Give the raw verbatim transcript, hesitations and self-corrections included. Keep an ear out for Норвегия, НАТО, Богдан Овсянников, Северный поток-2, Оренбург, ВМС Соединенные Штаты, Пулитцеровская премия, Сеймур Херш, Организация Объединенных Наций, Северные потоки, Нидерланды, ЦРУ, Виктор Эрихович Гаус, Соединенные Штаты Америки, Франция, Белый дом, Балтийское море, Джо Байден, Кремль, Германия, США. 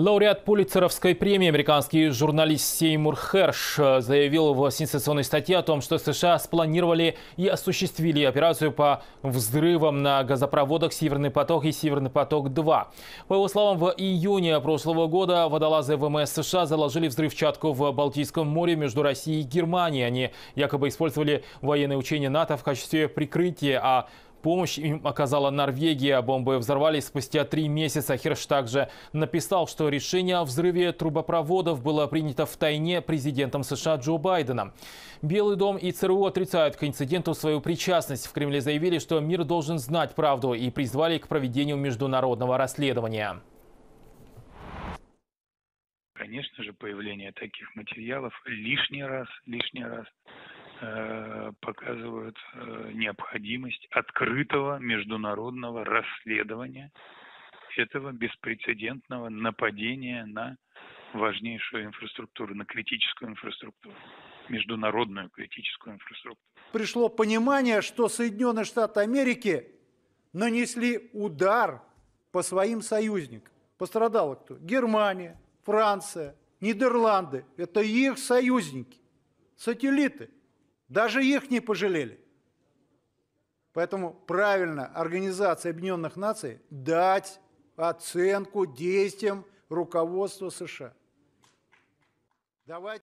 Лауреат Пулитцеровской премии, американский журналист Сеймур Херш, заявил в сенсационной статье о том, что США спланировали и осуществили операцию по взрывам на газопроводах «Северный поток» и «Северный поток-два». По его словам, в июне прошлого года водолазы ВМС США заложили взрывчатку в Балтийском море между Россией и Германией. Они якобы использовали военные учения НАТО в качестве прикрытия, а помощь им оказала Норвегия. Бомбы взорвались спустя три месяца. Херш также написал, что решение о взрыве трубопроводов было принято втайне президентом США Джо Байденом. Белый дом и ЦРУ отрицают к инциденту свою причастность. В Кремле заявили, что мир должен знать правду, и призвали к проведению международного расследования. Конечно же, появление таких материалов лишний раз, лишний раз. показывают необходимость открытого международного расследования этого беспрецедентного нападения на важнейшую инфраструктуру, на критическую инфраструктуру, международную критическую инфраструктуру. Пришло понимание, что Соединенные Штаты Америки нанесли удар по своим союзникам. Пострадала кто? Германия, Франция, Нидерланды. Это их союзники, сателлиты. Даже их не пожалели. Поэтому правильно Организация Объединенных Наций дать оценку действиям руководства США. Давайте